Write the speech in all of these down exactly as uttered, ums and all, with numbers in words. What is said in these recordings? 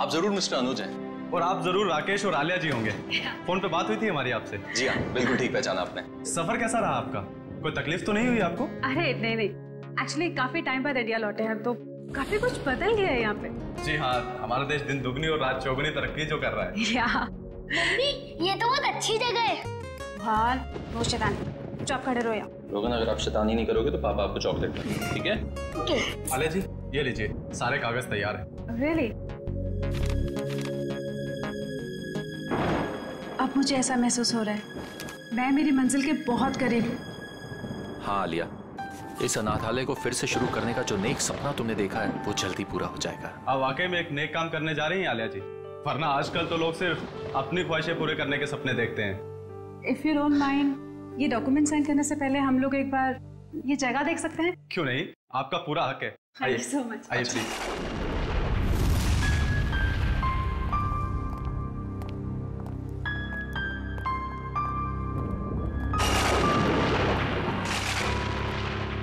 आप जरूर मिस्टर अनुज हैं और आप जरूर राकेश और आलिया जी होंगे। फोन पे बात हुई थी हमारी आपसे। जी हाँ, बिल्कुल ठीक पहचाना आपने। सफर कैसा रहा आपका? कोई तकलीफ तो नहीं हुई आपको? अरे नहीं नहीं, एक्चुअली काफी टाइम बाद इंडिया लौटे हैं तो काफी कुछ बदल गया है यहाँ पे। जी हाँ, हमारा देश दिन दुगनी और रात चौगुनी तरक्की जो कर रहा है। या। ये तो बहुत अच्छी जगह है। चौक खड़े रहो रोहन, अगर आप शैतानी नहीं करोगे तो पापा आपको चॉकलेट देंगे, ठीक है? ओके। आलिया जी ये लीजिए, सारे कागज तैयार है। रियली? अब मुझे ऐसा महसूस हो रहा है मैं मेरी मंजिल के बहुत करीब हूँ। हाँ आलिया, इस अनाथालय को फिर से शुरू करने का जो नेक सपना तुमने देखा है वो जल्दी पूरा हो जाएगा। आप वाकई में एक नेक काम करने जा रही हैं आलिया जी, वरना आजकल तो लोग सिर्फ अपनी ख्वाहिशें पूरे करने के सपने देखते हैं। इफ यू डोंट माइंड, ये डॉक्यूमेंट साइन करने से पहले हम लोग एक बार ये जगह देख सकते हैं? क्यों नहीं, आपका पूरा हक है। आइए सो मच। आइए प्लीज।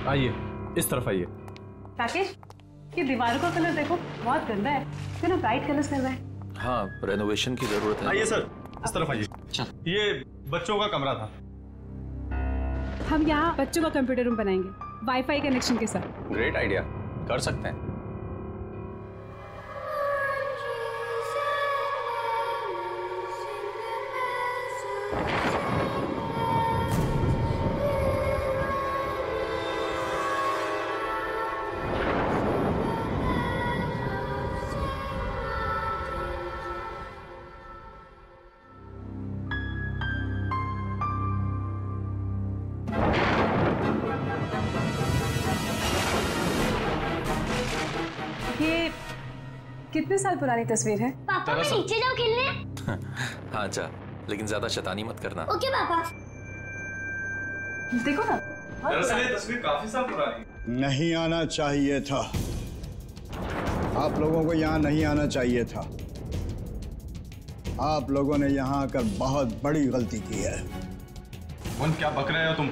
आइए इस तरफ आइए। राकेश, ये दीवारों का कलर देखो, बहुत गंदा है, तो ना ब्राइट कलर्स कर रहा है। हाँ, रेनोवेशन की जरूरत है। आइए सर, इस तरफ आइए। ये बच्चों का कमरा था। हम यहाँ बच्चों का कंप्यूटर रूम बनाएंगे वाईफाई कनेक्शन के साथ। ग्रेट आइडिया, कर सकते हैं। कितने साल पुरानी तस्वीर है? पापा मैं नीचे जाऊं खेलने? हाँ जा, लेकिन ज्यादा शैतानी मत करना। ओके पापा। देखो ना, दरअसल ये तस्वीर काफी साल पुरानी। नहीं आना चाहिए था, आप लोगों को यहाँ नहीं आना चाहिए था। आप लोगों ने यहाँ आकर बहुत बड़ी गलती की है। उन क्या बक रहे हो तुम,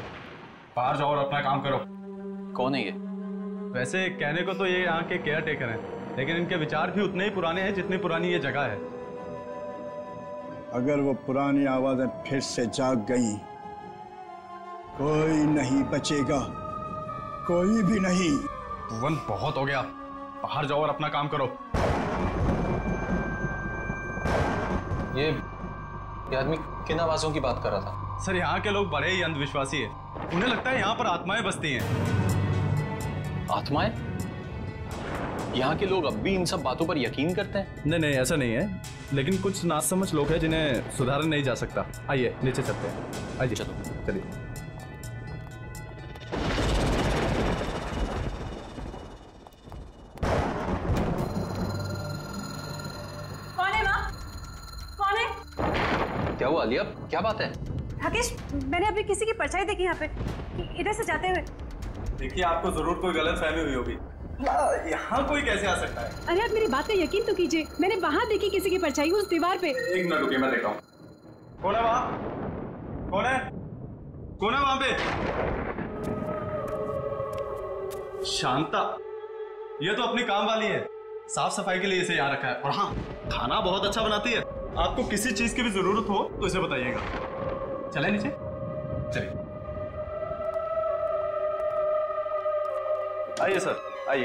बाहर जाओ और अपना काम करो। कौन है ये? वैसे कहने को तो ये यहाँ के केयर टेकर है, लेकिन इनके विचार भी उतने ही पुराने हैं जितनी पुरानी ये जगह है। अगर वो पुरानी आवाजें फिर से जाग गईं, कोई नहीं बचेगा, कोई भी नहीं। पुवन बहुत हो गया, बाहर जाओ और अपना काम करो। ये, ये आदमी किन आवाजों की बात कर रहा था? सर यहाँ के लोग बड़े ही अंधविश्वासी हैं, उन्हें लगता है यहाँ पर आत्माएं बसती हैं। आत्माएं? यहाँ के लोग अब भी इन सब बातों पर यकीन करते हैं? नहीं नहीं ऐसा नहीं है, लेकिन कुछ नासमझ लोग हैं जिन्हें सुधारा नहीं जा सकता। आइए नीचे चलते हैं। आइए चलो, चलिए। कौन है माँ? कौन है? क्या हुआ आलिया, क्या बात है? राकेश, मैंने अभी किसी की परछाई देखी यहाँ पे, इधर से जाते हुए। देखिए आपको जरूर कोई गलतफहमी हुई होगी, यहाँ कोई कैसे आ सकता है? अरे आप मेरी बात पे यकीन तो कीजिए, मैंने वहाँ देखी किसी की परछाई उस दीवार पे। एक मिनट रुकिए, मैं देखता हूँ। कौन है वहाँ? कौन है? कौन है वहाँ पे? शांता, ये तो अपने काम वाली है, साफ सफाई के लिए इसे यहाँ रखा है। और हाँ, खाना बहुत अच्छा बनाती है, आपको किसी चीज की भी जरूरत हो तो इसे बताइएगा। चले नीचे, चलिए। आइए सर, आइए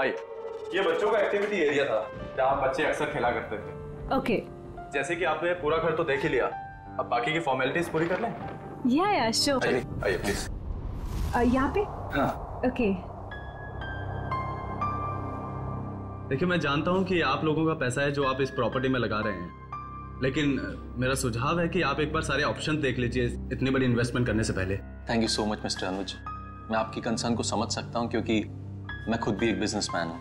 आइए। ये बच्चों का एक्टिविटी एरिया था जहाँ बच्चे अक्सर खेला करते थे। Okay okay. जैसे कि आपने पूरा घर तो देख ही लिया, अब बाकी की फॉर्मेलिटीज पूरी कर लें। या या श्योर। चलिए आइए प्लीज। यहाँ पे? हाँ ओके okay. देखिए मैं जानता हूँ कि आप लोगों का पैसा है जो आप इस प्रॉपर्टी में लगा रहे हैं, लेकिन मेरा सुझाव है कि आप एक बार सारे ऑप्शन देख लीजिए इतनी बड़ी इन्वेस्टमेंट करने से पहले। Thank you so much mister Anuj, मैं आपकी कंसर्न को समझ सकता हूँ क्योंकि मैं खुद भी एक बिजनेसमैन हूँ।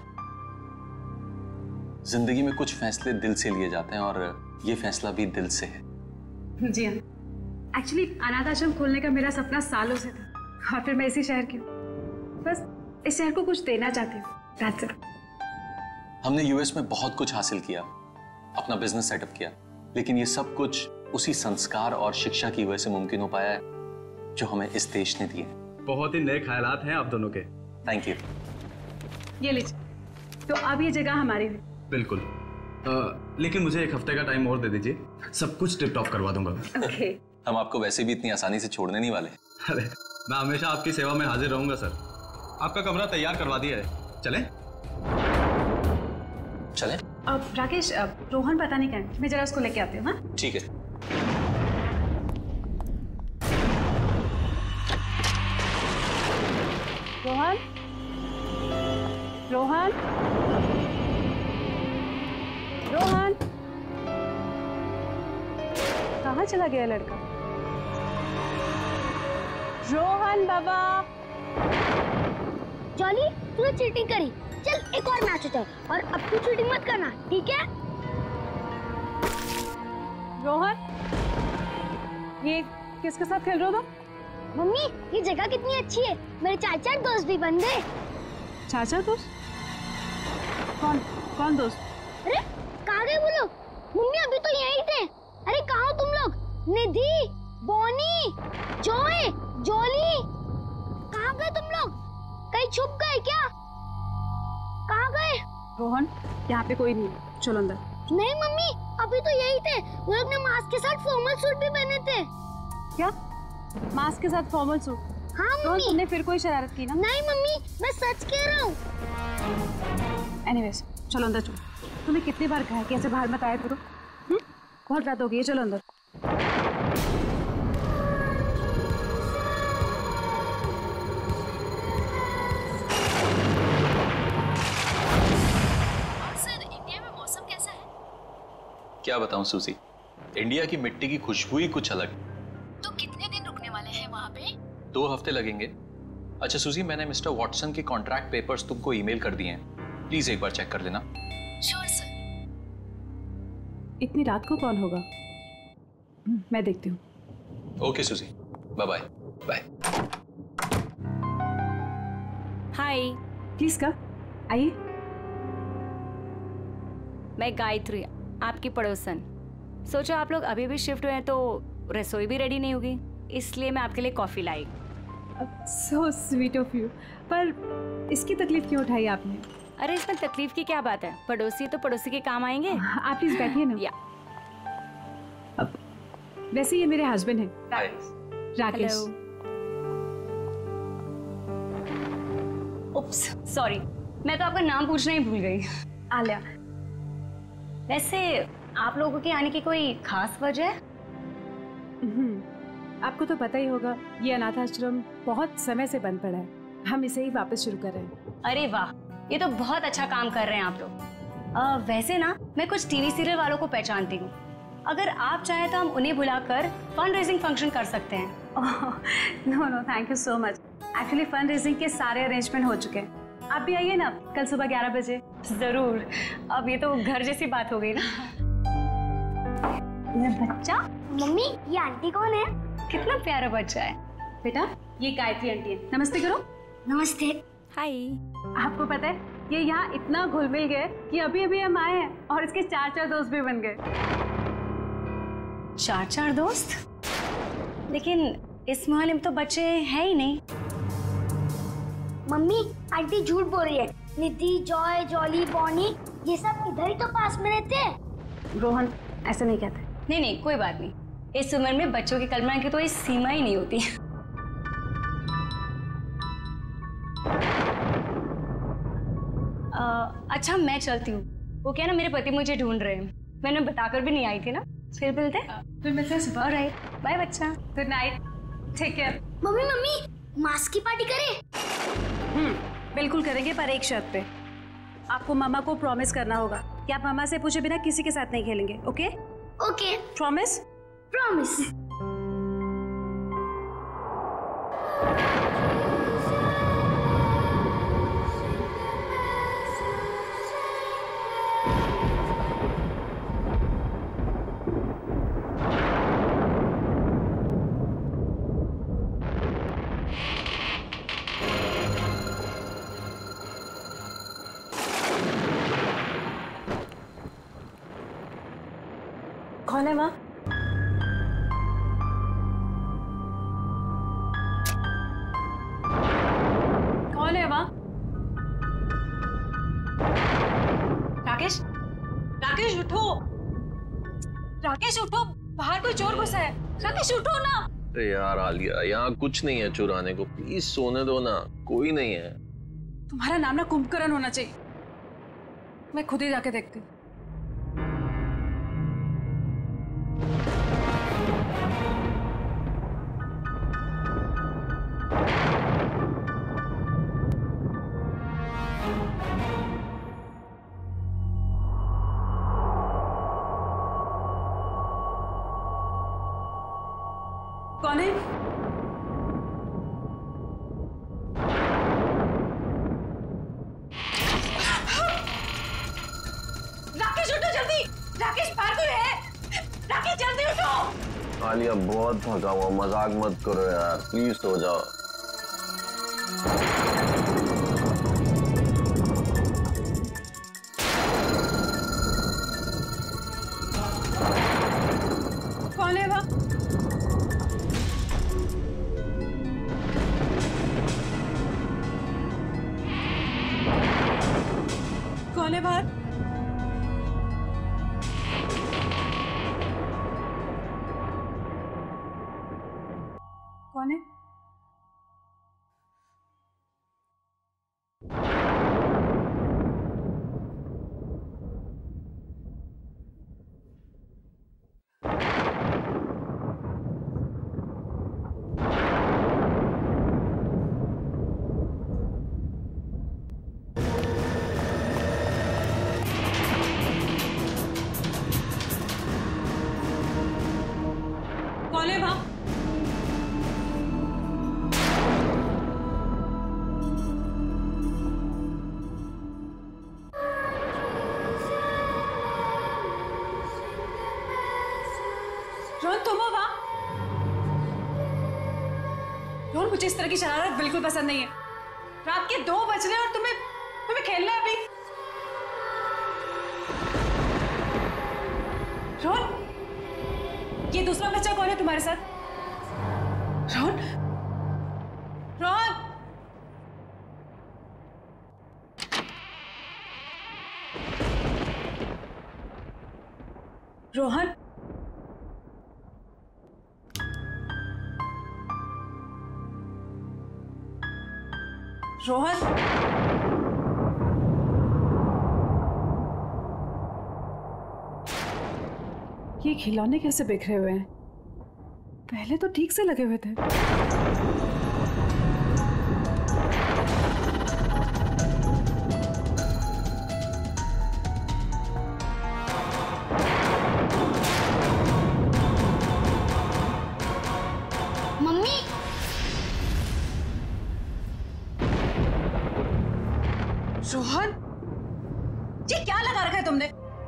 जिंदगी में कुछ फैसले दिल से लिए जाते हैं और ये फैसला भी दिल से है। जी हाँ, एक्चुअली अनाथ आश्रम खोलने का मेरा सपना सालों से था और फिर मैं इसी शहर की हूँ, बस इस शहर को कुछ देना चाहती हूँ। That's it. हमने यूएस में बहुत कुछ हासिल किया, अपना बिजनेस सेटअप किया, लेकिन ये सब कुछ उसी संस्कार और शिक्षा की वजह से मुमकिन हो पाया है जो हमें इस देश ने दिए। बहुत ही नए ख्यालात हैं आप दोनों के। Thank you. ये लीजिए, तो अब ये जगह हमारी है। बिल्कुल, आ, लेकिन मुझे एक हफ्ते का टाइम और दे दीजिए, सब कुछ टिप टॉप करवा दूंगा। okay. हम आपको वैसे भी इतनी आसानी से छोड़ने नहीं वाले। अरे मैं हमेशा आपकी सेवा में हाजिर रहूंगा सर। आपका कमरा तैयार करवा दिया है, चलें? चलें? अब राकेश, अब रोहन पता नहीं कहाँ, मैं जरा उसको लेके आती हूँ। हाँ ठीक है। रोहन, रोहन, रोहन, कहाँ चला गया लड़का? रोहन बाबा। जॉली, तूने चीटिंग करी, चल एक और मैच होता है और अब तू चीटिंग मत करना, ठीक है? रोहन, ये किसके साथ खेल रहे हो तुम? मम्मी, ये जगह कितनी अच्छी है, मेरे चाचा दोस्त भी बन गए। चाचा दोस्त? कौन कौन दोस्त? अरे कहाँ गए वो लोग? मम्मी अभी तो यहीं थे। अरे कहाँ हो तुम लोग? निधि, बॉनी, जॉय, जॉली, कहाँ गए तुम लोग? कहीं छुप गए क्या? कहाँ गए? रोहन, यहाँ पे कोई नहीं, चलो अंदर। नहीं मम्मी, अभी तो यही थे, वो लोग ने मास्क के साथ फॉर्मल सूट भी पहने थे। क्या मास्क के साथ फॉर्मल सूट? हाँ मम्मी। तो तुमने फिर कोई शरारत की ना? नहीं मम्मी, मैं सच कह रहा हूँ। एनीवेज, चलो अंदर चलो। तुम्हें कितनी बार कहा कि ऐसे बाहर मत आया करो, हम्म? बहुत रात हो गई है, चलो अंदर। और सर, इंडिया में मौसम कैसा है? क्या बताऊँ सुशी, इंडिया की मिट्टी की खुशबू ही कुछ अलग। दो हफ्ते लगेंगे। अच्छा सुजी, मैंने मिस्टर वॉटसन के कॉन्ट्रैक्ट पेपर्स तुमको ईमेल कर दिए हैं, प्लीज एक बार चेक कर लेना। Sure sir. इतनी रात को कौन होगा? मैं देखती हूँ। Okay Suji, bye bye. Bye. Hi, please का आइए। मैं गायत्री, आपकी पड़ोसन। सोचा आप लोग अभी भी शिफ्ट हुए हैं तो रसोई भी रेडी नहीं होगी, इसलिए मैं आपके लिए कॉफी लाई। सो स्वीट ऑफ यू, पर इसकी तकलीफ क्यों उठाई आपने? अरे इसमें तकलीफ की क्या बात है, पड़ोसी तो पड़ोसी के काम आएंगे। आप प्लीज बैठिए ना। या। अब वैसे ये मेरे हस्बैंड हैं। राकेश। उप्स, सॉरी, मैं तो आपका नाम पूछना ही भूल गई। आलिया। वैसे आप लोगों के आने की कोई खास वजह? आपको तो पता ही होगा, ये अनाथ आश्रम बहुत समय से बंद पड़ा है, हम इसे ही वापस शुरू कर रहे हैं। अरे वाह, ये तो बहुत अच्छा काम कर रहे हैं आप लोग। वैसे ना, मैं कुछ टीवी सीरियल वालों को पहचानती हूँ, अगर आप चाहें तो हम उन्हें बुलाकर फंड रेजिंग फंक्शन कर सकते हैं। No no, thank you so much. Actually fund raising के सारे अरेंजमेंट हो चुके हैं, आप भी आइए ना कल सुबह ग्यारह बजे। जरूर। अब ये तो घर जैसी बात हो गई ना। बच्चा? मम्मी, ये आंटी कौन है? कितना प्यारा बच्चा है। बेटा, ये गायत्री आंटी है, नमस्ते करो। नमस्ते। हाय। आपको पता है ये यहाँ इतना घुल मिल गया कि अभी अभी हम आए हैं और इसके चार चार दोस्त भी बन गए। चार चार दोस्त? लेकिन इस मोहल्ले में तो बच्चे हैं ही नहीं। मम्मी, आंटी झूठ बोल रही है। निधि, जॉय, जॉली, बॉनी, ये सब इधर ही तो पास में रहते। रोहन, ऐसा नहीं कहते। नहीं नहीं, कोई बात नहीं, इस उम्र में बच्चों की कल्पना की तो ये सीमा ही नहीं होती। आ, अच्छा मैं चलती हूँ, वो क्या ना मेरे पति मुझे ढूंढ रहे हैं, मैंने बताकर भी नहीं आई थी ना। फिर मिलते हैं। फिर मिलते हैं सुबह। राइट, बाय बच्चा, good night, take care. Mummy mummy, mask की पार्टी करें? हम्म, बिल्कुल करेंगे, पर एक शर्त पे, आपको मामा को प्रॉमिस करना होगा कि आप मामा से पूछे बिना किसी के साथ नहीं खेलेंगे। Okay okay. प्रॉमिस? प्रॉमिस। कौन है माँ? कौन है माँ? राकेश, राकेश उठो, राकेश उठो, बाहर कोई चोर घुसा है। राकेश उठो ना। अरे यार आलिया, यहाँ कुछ नहीं है चुराने को, प्लीज सोने दो ना, कोई नहीं है। तुम्हारा नाम ना कुंभकर्ण होना चाहिए। मैं खुद ही जाके देखती हूँ। कौन है? राकेश उठो जल्दी, राकेश बाहर कोई है, राकेश जल्दी उठो। आलिया बहुत थका हुआ, मजाक मत करो यार, प्लीज सो जाओ। कौन है वह? बाहर कौन है? रोहन तुम हो वहां? रोहन मुझे इस तरह की शरारत बिल्कुल पसंद नहीं है। रात के दो बज रहे हैं और तुम्हें तुम्हें खेलना है अभी। रोहन, ये दूसरा बच्चा कौन है तुम्हारे साथ? रोहन, रोहन रोहन रोहन ये खिलौने कैसे बिखरे हुए हैं? पहले तो ठीक से लगे हुए थे। रोहन, ये क्या लगा रखा है तुमने?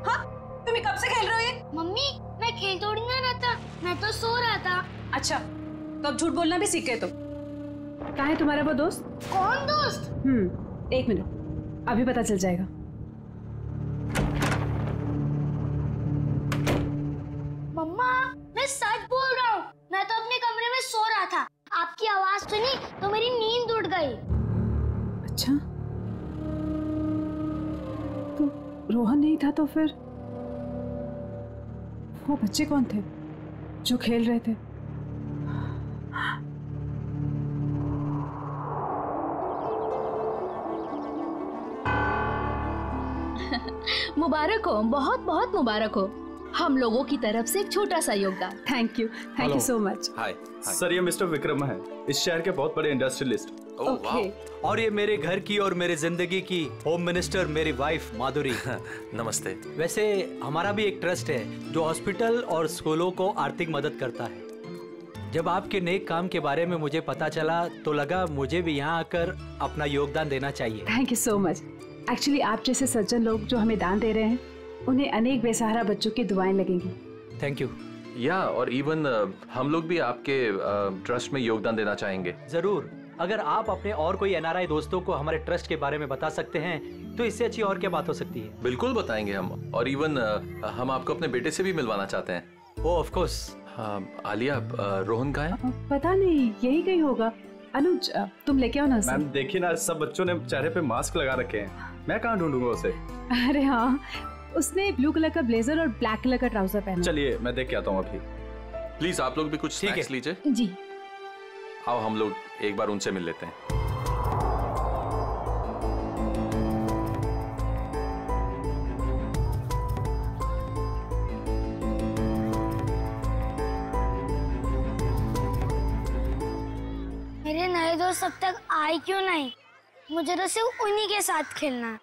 हाँ, तुम कब से खेल रहे हो ये? मम्मी, मैं खेल थोड़ी ना रहा था, मैं तो सो रहा था। अच्छा, तो अब झूठ बोलना भी सीख गए तुम। कहाँ है तुम्हारा वो दोस्त? कौन दोस्त? हम्म, एक मिनट, अभी पता चल जाएगा। मम्मा, मैं सच बोल रहा हूँ, मैं तो अपने कमरे में सो रहा था, आपकी आवाज सुनी तो मेरी नींद उड़ गई। अच्छा, रोहन नहीं था तो फिर वो बच्चे कौन थे जो खेल रहे थे? मुबारक हो, बहुत बहुत मुबारक हो, हम लोगों की तरफ से एक छोटा सा योगदान। Thank you, thank you so much. Hi sir, ये मिस्टर विक्रम है, इस शहर के बहुत बड़े इंडस्ट्रियलिस्ट ओह वाव। और ये मेरे घर की और मेरे जिंदगी की होम मिनिस्टर मेरी वाइफ माधुरी। नमस्ते। वैसे हमारा भी एक ट्रस्ट है जो हॉस्पिटल और स्कूलों को आर्थिक मदद करता है। जब आपके नेक काम के बारे में मुझे पता चला तो लगा मुझे भी यहाँ आकर अपना योगदान देना चाहिए। Thank you so much. Actually आप जैसे सज्जन लोग जो हमें दान दे रहे हैं उन्हें अनेक बेसहारा बच्चों की दुआएं लगेंगी। Thank you. या और इवन हम लोग भी आपके ट्रस्ट में योगदान देना चाहेंगे। जरूर। अगर आप अपने और कोई एन आर आई दोस्तों को हमारे ट्रस्ट के बारे में बता सकते हैं तो इससे अच्छी और क्या बात हो सकती है। बिल्कुल बताएंगे हम। और इवन हम आपको अपने बेटे से भी मिलवाना चाहते हैं। Oh of course. Alia, Rohan कहाँ है? पता नहीं, यही कहीं होगा। अनुज तुम लेके आओ ना। मैम देखिए ना, सब बच्चों ने चेहरे पे मास्क लगा रखे हैं। मैं कहाँ ढूंढूंगा उसे? अरे हाँ, उसने ब्लू कलर का ब्लेजर और ब्लैक कलर का ट्राउजर पहना। चलिए मैं देख के आता हूँ अभी। प्लीज आप लोग भी कुछ स्नैक्स लीजिए। जी आओ, हम लोग एक बार उनसे मिल लेते हैं। मेरे नए दोस्त अब तक आए क्यों नहीं? मुझे तो सिर्फ उन्हीं के साथ खेलना है।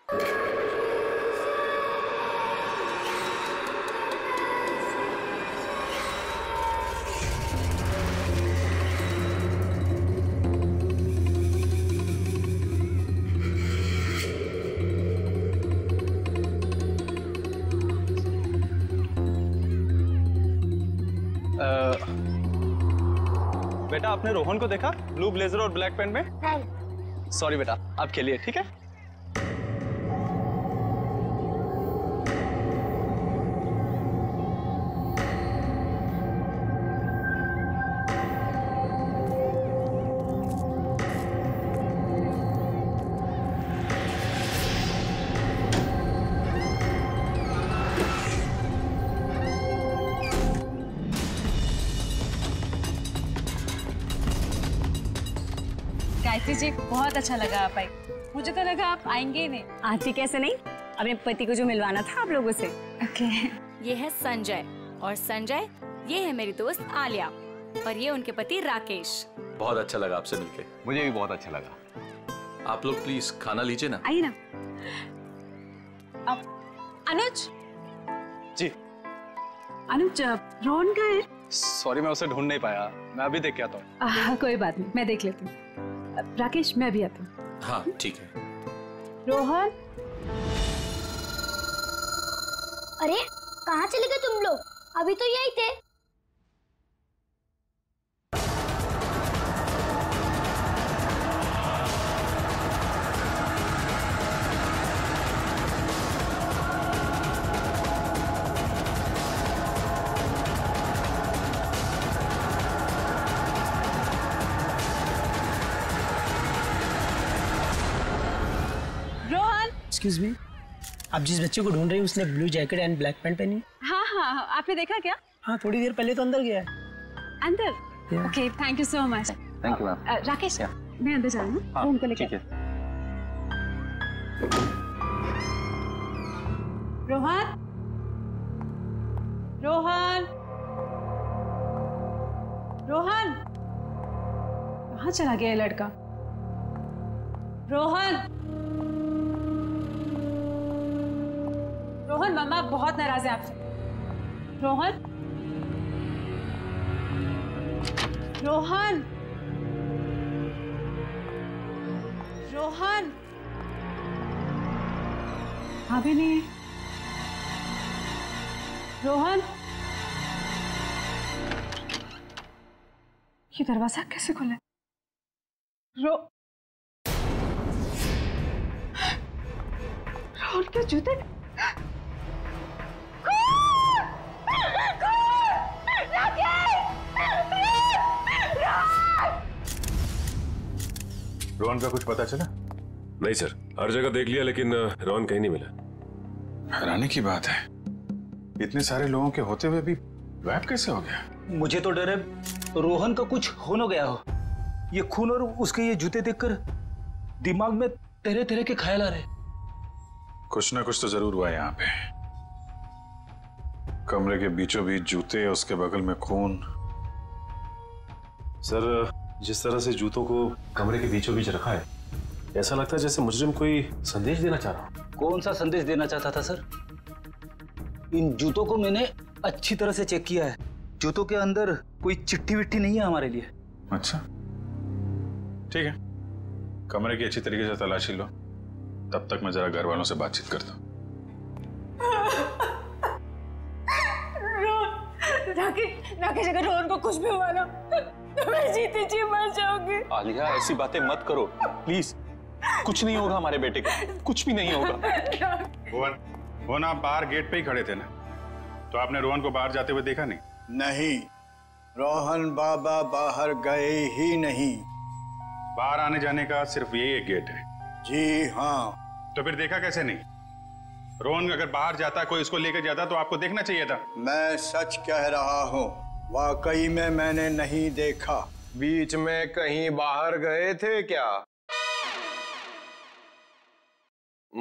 बेटा आपने रोहन को देखा ब्लू ब्लेजर और ब्लैक पैंट में? नहीं। सॉरी बेटा, आप खेलिए ठीक है। जी बहुत अच्छा लगा आप आए। मुझे तो लगा आप आएंगे ही नहीं। आती कैसे नहीं, अपने पति को जो मिलवाना था आप लोगों से। ओके। ये है संजय और संजय ये है मेरी दोस्त आलिया और ये उनके पति राकेश। बहुत अच्छा लगा आपसे मिलके। मुझे भी बहुत अच्छा लगा। आप लोग प्लीज खाना लीजिए ना। आइए ना। आप अनुज। जी अनुज, रोहन का है? सॉरी मैं उसे ढूंढ नहीं पाया। मैं अभी देख के आता हूँ। कोई बात नहीं, मैं देख लेती हूँ। राकेश मैं भी आता हूँ। हाँ ठीक है। रोहन। अरे कहाँ चले गए तुम लोग? अभी तो यही थे। Excuse me, आप जिस बच्चे को ढूंढ रही हैं उसने blue jacket and black pant पहनी। हाँ हाँ, आपने देखा क्या? हाँ थोड़ी देर पहले तो अंदर गया है। अंदर? Okay, thank you so much. Thank you ma'am. Rakesh मैं अंदर जा रहा हूँ, आप उनको लेके। रोहन, रोहन, रोहन, कहाँ चला गया ये लड़का? रोहन, रोहन मम्मा बहुत नाराज है आपसे। रोहन, रोहन, रोहन। अभी नहीं। रोहन, ये दरवाजा कैसे खुला? रो रोहन के जूते। रोहन का कुछ पता चला? नहीं सर, हर जगह देख लिया लेकिन रोहन कहीं नहीं मिला। हैरानी की बात है, इतने सारे लोगों के होते हुए भी गायब कैसे हो गया? मुझे तो डर है रोहन का कुछ खून हो गया हो। ये खून और उसके ये जूते देखकर दिमाग में तरह तरह के ख्याल आ रहे। कुछ ना कुछ तो जरूर हुआ है। यहाँ पे कमरे के बीचों बीच जूते, उसके बगल में खून। सर जिस तरह से जूतों को कमरे के बीचों बीच रखा है, ऐसा लगता है जैसे मुजरिम कोई संदेश देना चाह रहा हो। कौन सा संदेश देना चाहता था सर? इन जूतों को मैंने अच्छी तरह से चेक किया है, जूतों के अंदर कोई चिट्ठी विट्ठी नहीं है हमारे लिए। अच्छा ठीक है, कमरे की अच्छी तरीके से तलाशी लो, तब तक मैं जरा घर वालों से बातचीत करता हूँ। राकेश, अगर रोहन को कुछ भी हुआ ना तो मैं जीते जी मर जाऊंगी। आलिया, ऐसी बातें मत करो प्लीज, कुछ नहीं होगा हमारे बेटे को, कुछ भी नहीं होगा। भुवन, भुवन आप बाहर गेट पे ही खड़े थे ना, तो आपने रोहन को बाहर जाते हुए देखा नहीं? नहीं, रोहन बाबा बाहर गए ही नहीं। बाहर आने जाने का सिर्फ यही एक गेट है। जी हाँ। तो फिर देखा कैसे नहीं? रोहन अगर बाहर जाता, कोई उसको लेकर जाता तो आपको देखना चाहिए था। मैं सच कह रहा हूँ, वाकई में मैंने नहीं देखा। बीच में कहीं बाहर गए थे क्या?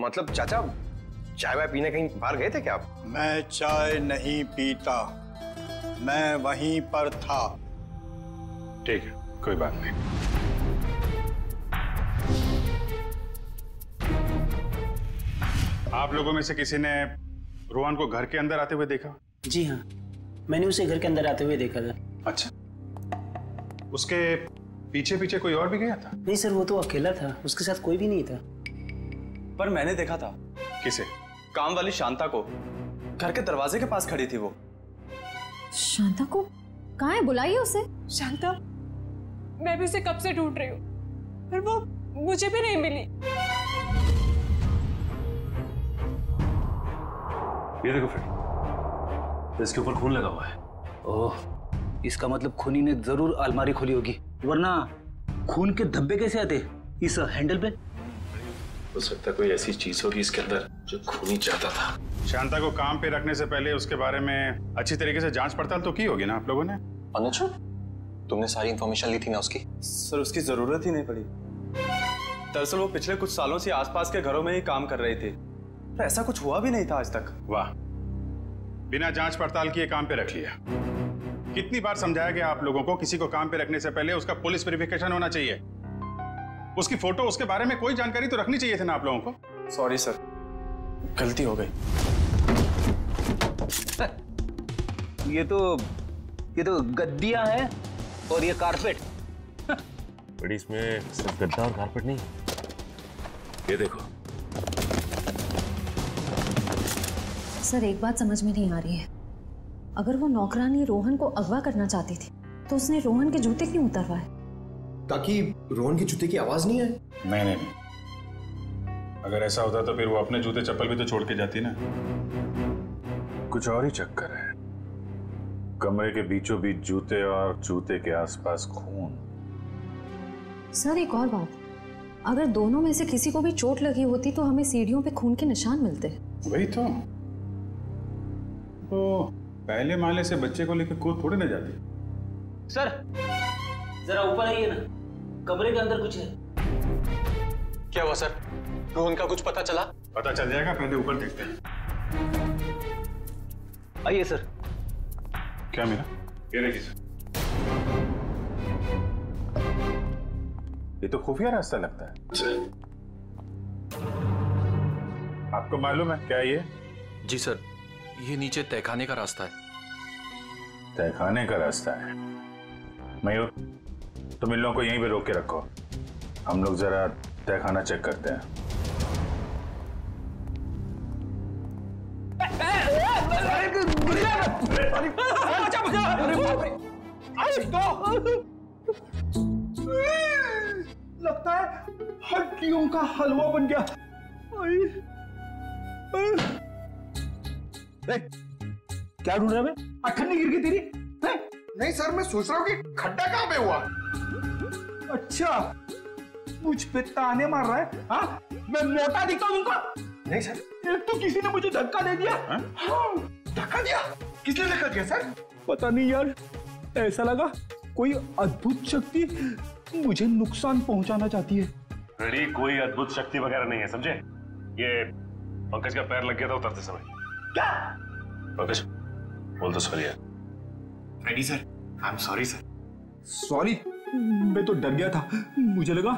मतलब चाचा, चाय वाय पीने कहीं बाहर गए थे क्या आप? मैं चाय नहीं पीता, मैं वहीं पर था। ठीक है, कोई बात नहीं। आप लोगों में से किसी ने रोहन को घर के अंदर आते हुए देखा? जी हाँ, मैंने उसे घर के अंदर आते हुए देखा था। अच्छा, उसके पीछे पीछे कोई और भी गया था? नहीं सर, वो तो अकेला था, उसके साथ कोई भी नहीं था। पर मैंने देखा था। किसे? काम वाली शांता को, घर के दरवाजे के पास खड़ी थी वो। शांता को? कहाँ है? बुलाइए उसे। शांता, मैं भी उसे कब से ढूंढ रही हूँ, पर वो मुझे भी नहीं मिली। ये देखो फ्रेंड, इसके ऊपर खून लगा हुआ है। ओह, इसका मतलब खूनी ने जरूर अलमारी खोली होगी, वरना खून के धब्बे कैसे आते इस हैंडल पे? हो सकता है कोई ऐसी चीज होगी इसके अंदर जो खूनी चाहता था। शांता को काम पे रखने से पहले उसके बारे में अच्छी तरीके से जांच पड़ताल तो की होगी ना आप लोगों ने? अनुज, तुमने सारी इन्फॉर्मेशन ली थी ना उसकी? सर, उसकी जरूरत ही नहीं पड़ी। दरअसल वो पिछले कुछ सालों से आसपास के घरों में ही काम कर रही थी, तो ऐसा कुछ हुआ भी नहीं था आज तक। वाह, बिना जांच पड़ताल किए काम पे रख लिया। कितनी बार समझाया गया आप लोगों को, किसी को काम पे रखने से पहले उसका पुलिस वेरिफिकेशन होना चाहिए, उसकी फोटो, उसके बारे में कोई जानकारी तो रखनी चाहिए थी ना आप लोगों को। सॉरी सर, गलती हो गई। ये तो ये तो गद्दियां हैं और ये कारपेट। बड़ी इसमें सिर्फ गद्दा और कारपेट नहीं। ये देखो सर, एक बात समझ में नहीं आ रही है, अगर वो नौकरानी रोहन को अगवा करना चाहती थी तो उसने रोहन के जूते क्यों उतारवाए? ताकि रोहन के जूते की आवाज नहीं आए। नहीं नहीं नहीं, अगर ऐसा होता तो फिर वो अपने जूते चप्पल भी तो छोड़ के जाती ना। कुछ और ही चक्कर है, कमरे के बीचों बीच जूते और जूते के आसपास खून। सर एक और बात, अगर दोनों में से किसी को भी चोट लगी होती तो हमें सीढ़ियों पे खून के निशान मिलते। वही तो, तो पहले माले से बच्चे को लेकर कूद थोड़ी ना जाती। सर जरा ऊपर आइए ना, कमरे के अंदर कुछ है। क्या हुआ सर, रोहन का कुछ पता चला? पता चल जाएगा, पहले ऊपर देखते हैं। आइए सर। क्या मिला? ये देखिए सर, ये तो खुफिया रास्ता लगता है सर। आपको मालूम है क्या ये? जी सर, ये नीचे तहखाने का रास्ता है। तहखाने का रास्ता है। मयूर, तुम इन लोगों को यहीं पे रोक के रखो, हम लोग जरा तहखाना चेक करते हैं। लगता है हड्डियों का हलवा बन गया। क्या ढूंढ रहा है? अठन नहीं गिर गई तेरी? नहीं? नहीं सर, मैं सोच रहा हूँ कि खड्डा कहाँ पे हुआ। अच्छा, मुझ पे ताने मार रहा है? हाँ? मैं मोटा दिखता हूँ तुमको? नहीं सर, एक तो किसी ने मुझे धक्का दे दिया। हाँ, धक्का दिया? किसने धक्का दिया सर? पता नहीं यार, ऐसा लगा कोई अद्भुत शक्ति मुझे नुकसान पहुँचाना चाहती है। अरे कोई अद्भुत शक्ति वगैरह नहीं है समझे, ये पंकज का पैर लग गया था उतरते समय। क्या? पंकज, बोल तो सॉरी यार। Ready sir, I am sorry sir. Sorry? मैं तो डर गया था, मुझे लगा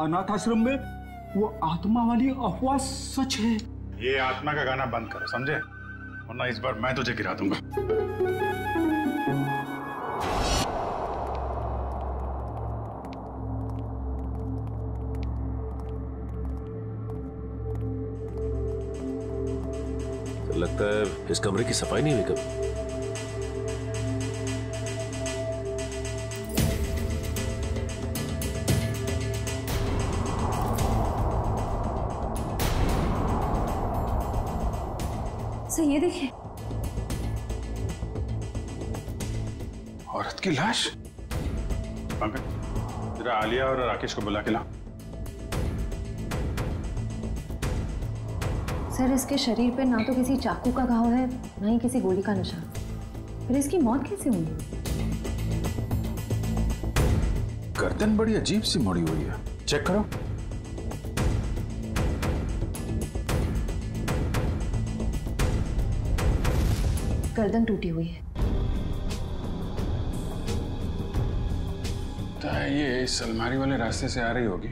अनाथ आश्रम में वो आत्मा वाली अफवाह सच है। ये आत्मा का गाना बंद करो समझे, वरना इस बार मैं तुझे गिरा दूंगा। लगता है इस कमरे की सफाई नहीं हुई कभी। सर ये देखिए, औरत की लाश। पंकज जरा आलिया और राकेश को बुला के ला। सर इसके शरीर पे ना तो किसी चाकू का घाव है, ना ही किसी गोली का निशान। फिर इसकी मौत कैसे हुई? गर्दन बड़ी अजीब सी मुड़ी हुई है, चेक करो। गर्दन टूटी हुई है। ये इस अलमारी वाले रास्ते से आ रही होगी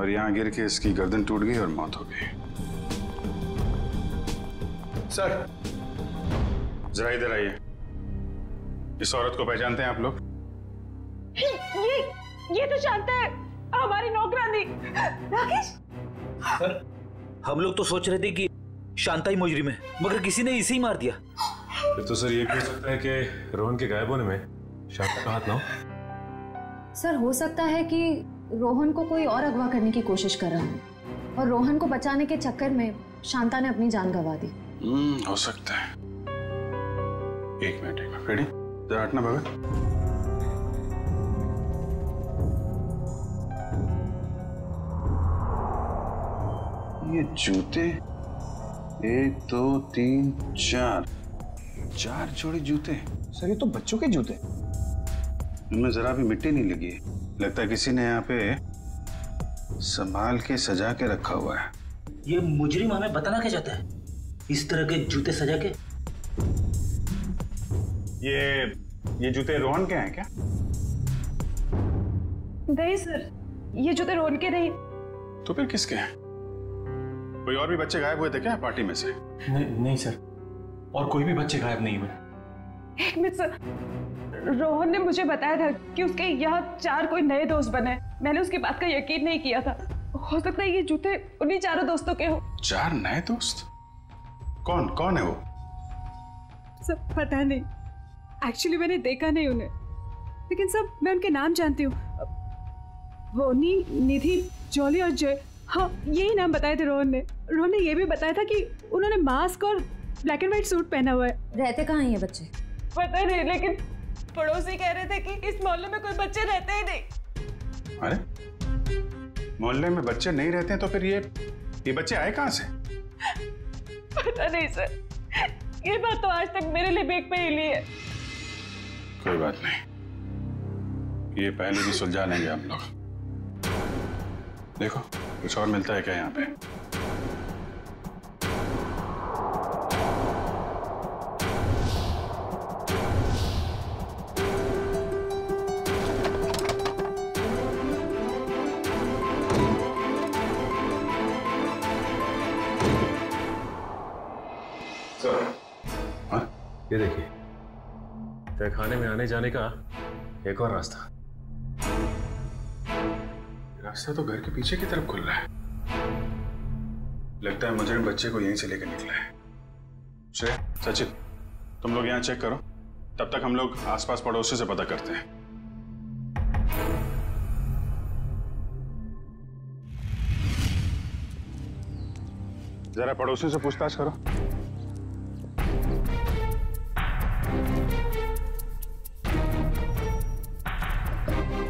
और यहाँ गिर के इसकी गर्दन टूट गई और मौत हो गई। सर जरा इधर आइए, इस औरत को पहचानते हैं आप लोग? ये ये तो शांता है, हमारी नौकरानी। राकेश सर हम लोग तो सोच रहे थे कि शांता ही मुजरिम है, मगर किसी ने इसे ही मार दिया। तो सर ये हो सकता है कि रोहन के गायब होने में शांता का हाथ ना हो। सर हो सकता है कि रोहन को कोई और अगवा करने की कोशिश कर रहा हो और रोहन को बचाने के चक्कर में शांता ने अपनी जान गंवा दी। हम्म हो सकता है। एक मिनट एक मिनट रेडी, जरा हटना भगत। ये जूते एक दो तीन चार चार जोड़ी जूते। सर ये तो बच्चों के जूते, इनमें जरा भी मिट्टी नहीं लगी है। लगता है किसी ने यहाँ पे संभाल के सजा के रखा हुआ है। ये मुजरिम हमें बताना क्या चाहता है इस तरह के जूते सजा के? ये ये जूते रोहन के हैं क्या? नहीं सर, ये जूते रोहन के नहीं। तो फिर किसके हैं? कोई और भी बच्चे गायब हुए थे क्या पार्टी में से? नहीं नहीं सर, और कोई भी बच्चे गायब नहीं हुए। एक मिनट सर, रोहन ने मुझे बताया था कि उसके यहाँ चार कोई नए दोस्त बने। मैंने उसकी बात का यकीन नहीं किया था। हो सकता है ये जूते उन्हीं चारों दोस्तों के हो। चार नए दोस्त? कौन कौन है वो? सब पता नहीं, एक्चुअली मैंने देखा नहीं उन्हें, लेकिन सब मैं उनके नाम जानती हूँ। बोनी, निधि, जॉली और जय। हाँ यही नाम बताए थे रोहन ने। रोहन ने ये भी बताया था कि उन्होंने मास्क और ब्लैक एंड व्हाइट सूट पहना हुआ है। रहते कहाँ ये बच्चे? पता नहीं, लेकिन पड़ोसी कह रहे थे कि इस मोहल्ले में कोई बच्चे रहते ही नहीं। अरे मोहल्ले में बच्चे नहीं रहते तो फिर ये ये बच्चे आए कहाँ से? पता नहीं सर, ये बात तो आज तक मेरे लिए बेक पे हिली है। कोई बात नहीं, ये पहले भी सुलझा लेंगे हम लोग। देखो कुछ और मिलता है क्या यहाँ पे? ये देखिए, तहखाने में आने जाने का एक और रास्ता। रास्ता तो घर के पीछे की तरफ खुल रहा है। लगता है मुझे बच्चे को यहीं से लेकर निकला है। सचिन तुम लोग यहाँ चेक करो, तब तक हम लोग आसपास पड़ोसी से पता करते हैं। जरा पड़ोसी से पूछताछ करो।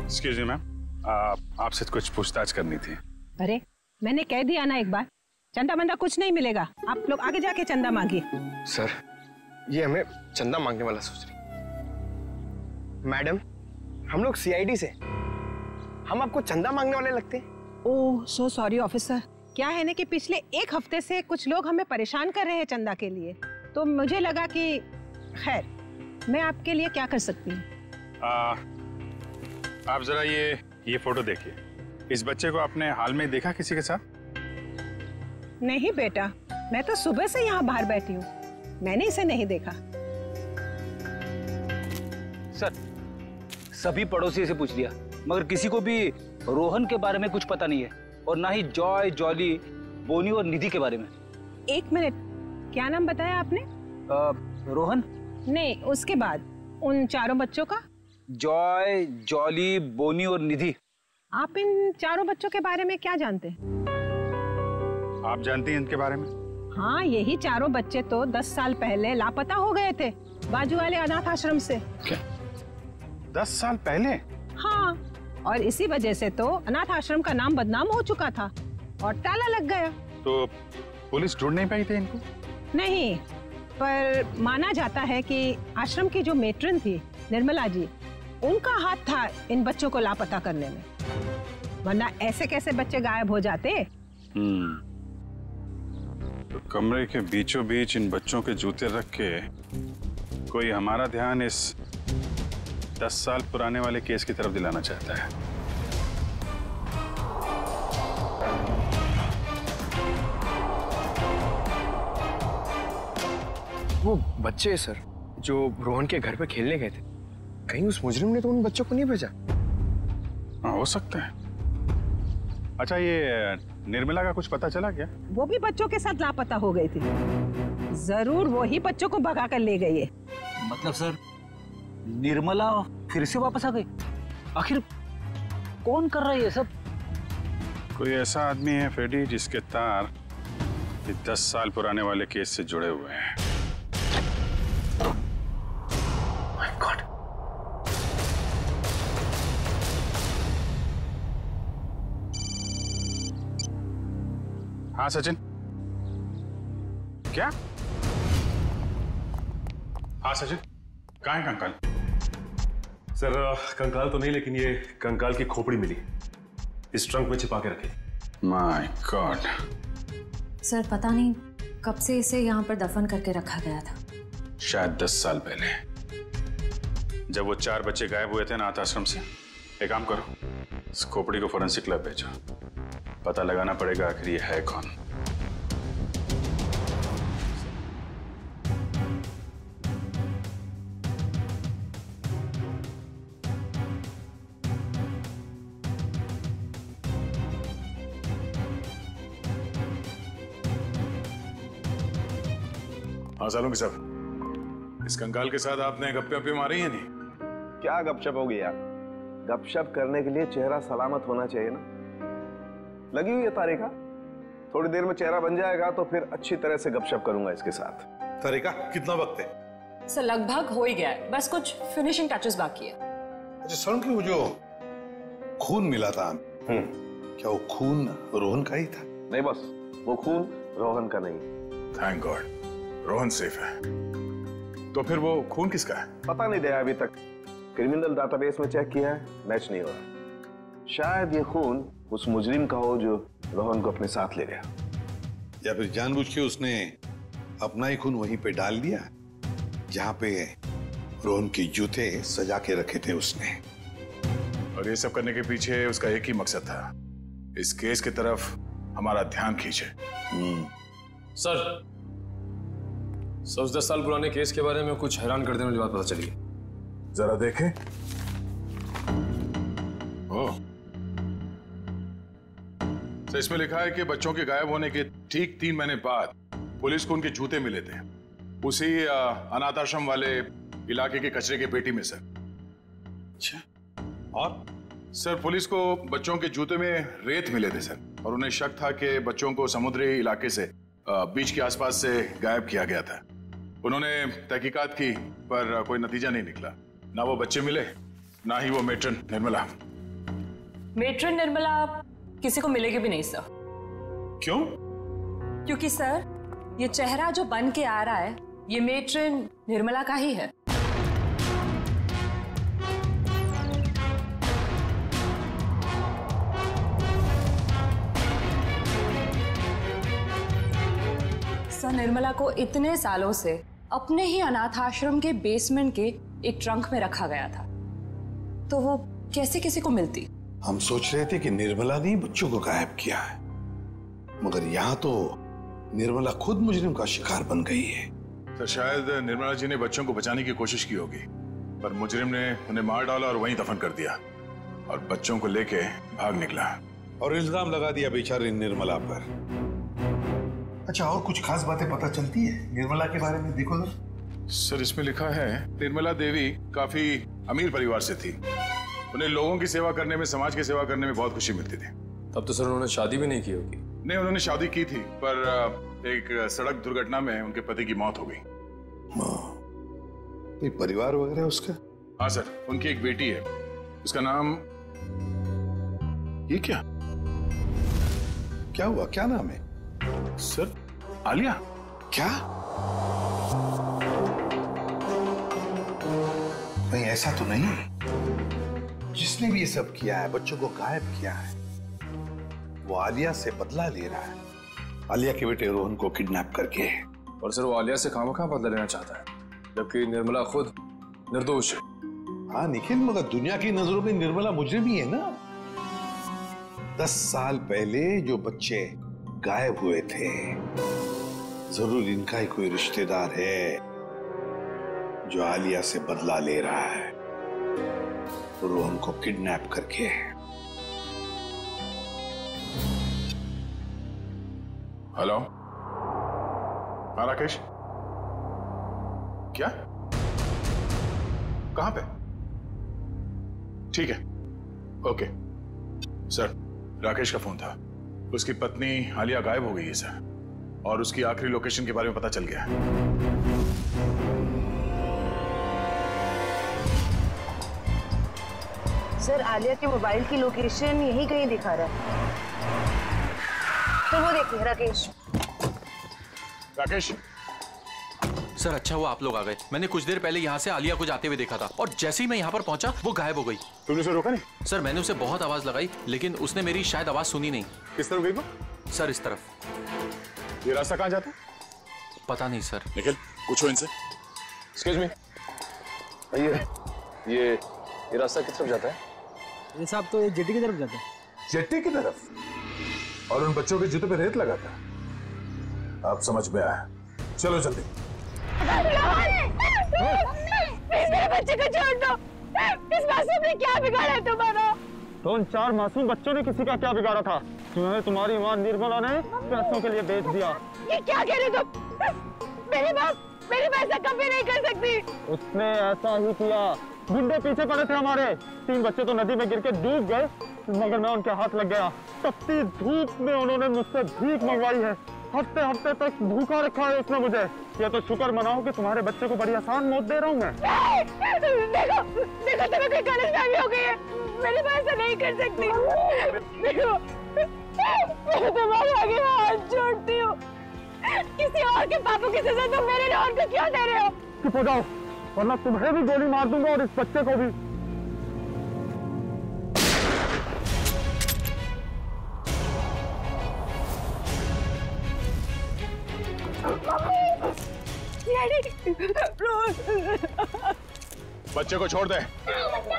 एक्सक्यूज मी मैम, आपसे कुछ पूछताछ करनी थी। अरे मैंने कह दिया ना एक बार, चंदा मंदा कुछ नहीं मिलेगा, आप लोग आगे जाके चंदा मांगिए। सर ये हमें चंदा मांगने वाला सोच रही। मैडम हम लोग सीआईडी से, हम आपको चंदा मांगने वाले लगते हैं? ओह सो सॉरी ऑफिसर, क्या है ना कि पिछले एक हफ्ते से कुछ लोग हमें परेशान कर रहे हैं चंदा के लिए, तो मुझे लगा कि खैर मैं आपके लिए क्या कर सकती हूँ। आप जरा ये ये फोटो देखिए। इस बच्चे को आपने हाल में देखा किसी के साथ? नहीं बेटा, मैं तो सुबह से यहाँ बाहर बैठी हूँ, मैंने इसे नहीं देखा। सर, सभी पड़ोसी से पूछ लिया मगर किसी को भी रोहन के बारे में कुछ पता नहीं है और ना ही जॉय, जॉली, बोनी और निधि के बारे में। एक मिनट, क्या नाम बताया आपने? आ, रोहन? नहीं, उसके बाद उन चारों बच्चों का? जॉय, जॉली, बोनी और निधि। आप इन चारों बच्चों के बारे में क्या जानते हैं? आप जानती हैं इनके बारे में? हाँ, यही चारों बच्चे तो दस साल पहले लापता हो गए थे बाजू वाले अनाथ आश्रम से। क्या? दस साल पहले? हाँ, और इसी वजह से तो अनाथ आश्रम का नाम बदनाम हो चुका था और ताला लग गया। तो पुलिस ढूंढ नहीं पाई थी इनको? नहीं, पर माना जाता है कि आश्रम की जो मेट्रन थी निर्मला जी, उनका हाथ था इन बच्चों को लापता करने में, वरना ऐसे कैसे बच्चे गायब हो जाते। हम्म। तो कमरे के बीचों बीच इन बच्चों के जूते रख के कोई हमारा ध्यान इस दस साल पुराने वाले केस की तरफ दिलाना चाहता है। वो बच्चे सर जो रोहन के घर पे खेलने गए थे, कहीं उस मुजरिम ने तो उन बच्चों को नहीं भेजा? हाँ, हो सकता है। अच्छा, ये निर्मला का कुछ पता चला क्या? वो भी बच्चों के साथ लापता हो गई थी, जरूर वो ही बच्चों को भगा कर ले गई है। मतलब सर, निर्मला फिर से वापस आ गई? आखिर कौन कर रहा है ये सब? कोई ऐसा आदमी है फ्रेडी जिसके तार दस साल पुराने वाले केस से जुड़े हुए हैं। My god. हाँ सचिन। क्या? हाँ सचिन, कहाँ है कंकाल? सर, कंकाल तो नहीं, लेकिन ये कंकाल की खोपड़ी मिली, इस ट्रंक में छिपा के रखी। My God. सर, पता नहीं कब से इसे यहाँ पर दफन करके रखा गया था। शायद दस साल पहले जब वो चार बच्चे गायब हुए थे अनाथ आश्रम से। एक काम करो, इस खोपड़ी को फोरेंसिक लैब भेजो, पता लगाना पड़ेगा आखिर ये है कौन। सालों के साथ इस कंकाल के साथ आपने गप्पे मारे या नहीं? क्या गपशप होगी यार? गपशप करने के लिए चेहरा सलामत होना चाहिए ना। लगी हुई है तारीका, थोड़ी देर में चेहरा बन जाएगा तो फिर अच्छी तरह से गपशप करूंगा इसके साथ। तारीका, कितना वक्त है? सर, लगभग हो ही गया है, बस कुछ फिनिशिंग टचेस बाकी है। अच्छा सर, की वो जो खून मिला था, क्या वो खून रोहन का ही था? नहीं, बस वो खून रोहन का नहीं। थैंक गॉड, रोहन सेफ है। तो फिर वो खून किसका है? पता नहीं दया, अभी तक क्रिमिनल डाटाबेस में चेक किया है, मैच नहीं हो रहा। शायद ये खून उस मुजरिम का हो जो रोहन को अपने साथ ले गया, या फिर जानबूझ के उसने अपना ही खून वहीं पे डाल दिया जहाँ पे रोहन के जूते सजा के रखे थे उसने। और ये सब करने के पीछे उसका एक ही मकसद था, इस केस की तरफ हमारा ध्यान खींचे। सर, सौ दस साल पुराने केस के बारे में कुछ हैरान कर देने वाली बात पता चली है, जरा देखें। ओह, तो इसमें लिखा है कि बच्चों के गायब होने के ठीक तीन महीने बाद पुलिस को उनके जूते मिले थे उसी अनाथ आश्रम वाले इलाके के कचरे के पेटी में। सर, अच्छा। और सर, पुलिस को बच्चों के जूते में रेत मिले थे सर, और उन्हें शक था कि बच्चों को समुद्री इलाके से बीच के आसपास से गायब किया गया था। उन्होंने तहकीकात की पर कोई नतीजा नहीं निकला, ना वो बच्चे मिले ना ही वो मेट्रन निर्मला। मेट्रन निर्मला किसी को मिलेगी भी नहीं सर। क्यों? क्योंकि सर, ये चेहरा जो बन के आ रहा है, ये मेट्रन निर्मला का ही है। निर्मला को इतने सालों से अपने ही अनाथ आश्रम के बेसमेंट के एक ट्रंक में रखा गया था, तो वो कैसे किसी को मिलती। हम सोच रहे थे कि निर्मला ने बच्चों को गायब किया है, मगर यहाँ तो निर्मला खुद मुजरिम का शिकार बन गई है। तो शायद निर्मला जी ने बच्चों को बचाने की कोशिश की होगी, पर मुजरिम ने उन्हें मार डाला और वहीं दफन कर दिया और बच्चों को लेके भाग निकला और इल्जाम लगा दिया बेचारे निर्मला पर। अच्छा, और कुछ खास बातें पता चलती है निर्मला के बारे में? देखो सर, इसमें लिखा है निर्मला देवी काफी अमीर परिवार से थी, उन्हें लोगों की सेवा करने में, समाज की सेवा करने में बहुत खुशी मिलती थी। तब तो सर उन्होंने शादी भी नहीं की होगी? नहीं, उन्होंने शादी की थी, पर एक सड़क दुर्घटना में उनके पति की मौत हो गई। कोई परिवार वगैरह उसका? हाँ सर, उनकी एक बेटी है, उसका नाम, ये क्या क्या हुआ, क्या नाम है सर? आलिया। क्या? नहीं, ऐसा तो नहीं। जिसने भी ये सब किया है, बच्चों को गायब किया है, वो आलिया से बदला ले रहा है। आलिया के बेटे रोहन को किडनैप करके। और सर वो आलिया से खामखा बदला लेना चाहता है, जबकि निर्मला खुद निर्दोष है। हाँ निखिल, मगर दुनिया की नजरों में निर्मला मुजरिम ही है ना। दस साल पहले जो बच्चे गायब हुए थे, जरूर इनका ही कोई रिश्तेदार है जो आलिया से बदला ले रहा है, रोहन को किडनैप करके। हेलो, हाँ राकेश, क्या, कहाँ पे? ठीक है, ओके सर। राकेश का फोन था, उसकी पत्नी आलिया गायब हो गई है सर, और उसकी आखिरी लोकेशन के बारे में पता चल गया है। सर, आलिया के मोबाइल की लोकेशन यही कहीं दिखा रहा है, तो वो देखिए राकेश। राकेश सर, अच्छा हुआ आप लोग आ गए। मैंने कुछ देर पहले यहाँ से आलिया को जाते हुए देखा था, और जैसे ही मैं यहाँ पर पहुंचा वो गायब हो गई। तुमने उसे रोका नहीं? सर मैंने उसे बहुत आवाज लगाई, लेकिन उसने मेरी शायद आवाज सुनी नहीं। किस तरफ गई वो? सर इस तरफ। ये रास्ता कहाँ जाता? पता नहीं सर। निखिल पूछो इनसे। एक्सक्यूज मी, ये ये रास्ता किस तरफ जाता है? ये साहब तो ये जेटी की तरफ जाता है। जेटी की तरफ? और उन बच्चों के जूते पे रेत लगा था। आप समझ में आया, चलो जल्दी। मेरे बच्चे को छोड़ दो, इस मासूम ने क्या बिगाड़ा तुम्हारा? तो उन चार मासूम बच्चों ने किसी का क्या बिगाड़ा था? तुम्हें तुम्हारी मां निर्मला ने पैसों के लिए बेच दिया। ये क्या कह रहे तुम? मेरी मां मेरे पैसा कभी नहीं कर सकती। उसने ऐसा ही किया। गुंडे पीछे पड़े थे हमारे, तीन बच्चे तो नदी में गिर के डूब गए, मगर मैं उनके हाथ लग गया। तपती धूप में उन्होंने मुझसे भीख मंगवाई है, हफ्ते हफ्ते तक भूखा रखा है उसने मुझे। ये तो शुक्र मनाओ कि तुम्हारे बच्चे को बड़ी आसान मौत दे रहा हूँ मैं। देखो, देखो तुम्हें कोई गलतफहमी हो गई है, मेरे पास नहीं कर सकती। देखो, मैं तुम्हारे आगे हाथ जोड़ती हूँ, किसी और के पापों की सजा तुम मेरे रोहन को क्यों दे रहे हो? चुप हो जाओ, वरना तुम्हें भी गोली मार दूंगा और इस बच्चे को भी। बच्चे को छोड़ दे,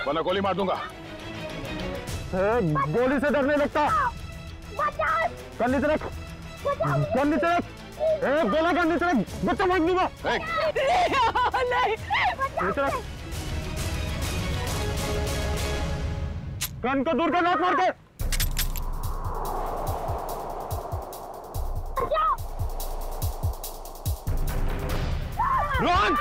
वरना गोली मार दूंगा। गोली से डरने लगता? गन्नी से रख, गन्नी से रख, गोला गन्नी से रख, बच्चा मार दूंगा। गन को दूर कर, नाक मार के। रोहन!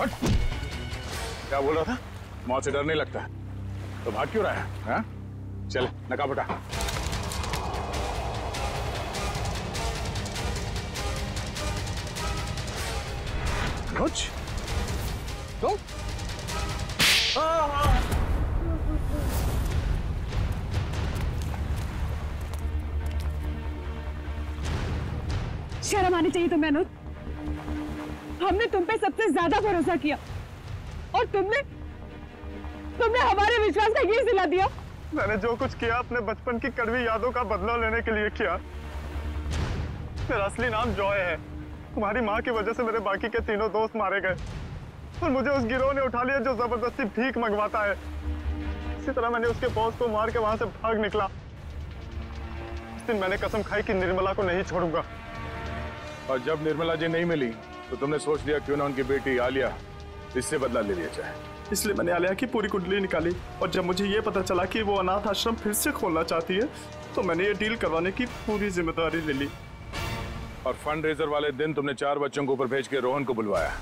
क्या बोल रहा था? मौत से डर नहीं लगता तो भाग क्यों रहा है? चल नका बटा। कुछ तुम शर्म आनी चाहिए तुम्हें अनुज। हमने तुम पे सबसे ज्यादा भरोसा किया और तुमने तुमने हमारे विश्वास का गिर दिला दिया। मैंने जो कुछ किया अपने बचपन की कड़वी यादों का बदला लेने के लिए किया। मेरा असली नाम जॉय है। तुम्हारी माँ की वजह से मेरे बाकी के तीनों दोस्त मारे गए और मुझे उस गिरोह ने उठा लिया जो जबरदस्ती भीख मंगवाता है। इसी तरह मैंने उसके बॉस को मार के वहां से भाग निकला। उस दिन मैंने कसम खाई कि निर्मला को नहीं छोड़ूंगा। और जब निर्मला जी नहीं मिली तो तुमने सोच लिया क्यों ना उनकी बेटी आलिया इससे बदला ले लिया जाए। इसलिए मैंने आलिया की पूरी कुंडली निकाली और जब मुझे ये पता चला कि वो अनाथ आश्रम फिर से खोलना चाहती है तो मैंने ये डील करवाने की पूरी जिम्मेदारी ले ली। और फंड रेजर वाले दिन तुमने चार बच्चों को ऊपर भेज के रोहन को बुलवाया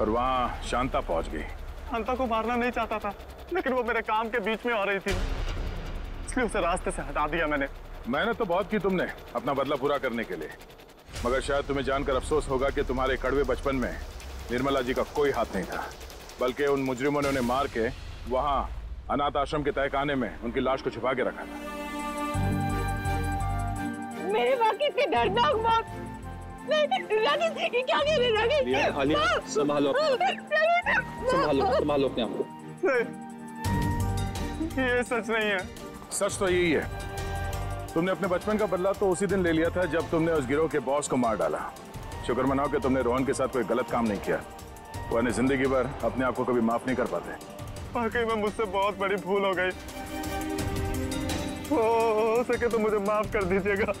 और वहाँ शांता पहुँच गई। शांता को मारना नहीं चाहता था लेकिन वो मेरे काम के बीच में आ रही थी इसलिए उसे रास्ते से हटा दिया। मैंने मेहनत तो बहुत की तुमने अपना बदला पूरा करने के लिए, मगर शायद तुम्हें जानकर अफसोस होगा कि तुम्हारे कड़वे बचपन में निर्मला जी का कोई हाथ नहीं था, बल्कि उन मुजरिमों ने उन्हें मार के वहाँ अनाथ आश्रम के तहखाने में उनकी लाश को छुपा के रखा था। मेरे बाकी से डरना माँ। क्या कह रही है? आलिया, संभालो, संभालो, संभालो अपने आप को। ये सच नहीं है। सच तो यही है। तुमने अपने बचपन का बदला तो उसी दिन ले लिया था जब तुमने उस गिरोह के बॉस को मार डाला। शुक्र मनाओ कि तुमने रोहन के साथ कोई गलत काम नहीं किया, वरना जिंदगी भर अपने आप को कभी माफ नहीं कर पाते। वाकई में मुझसे बहुत बड़ी भूल हो गई। हो सके तो मुझे माफ कर दीजिएगा।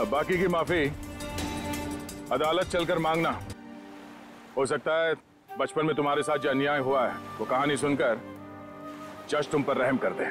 अब बाकी की माफी अदालत चलकर मांगना। हो सकता है बचपन में तुम्हारे साथ जो अन्याय हुआ है वो कहानी सुनकर जज तुम पर रहम कर दे।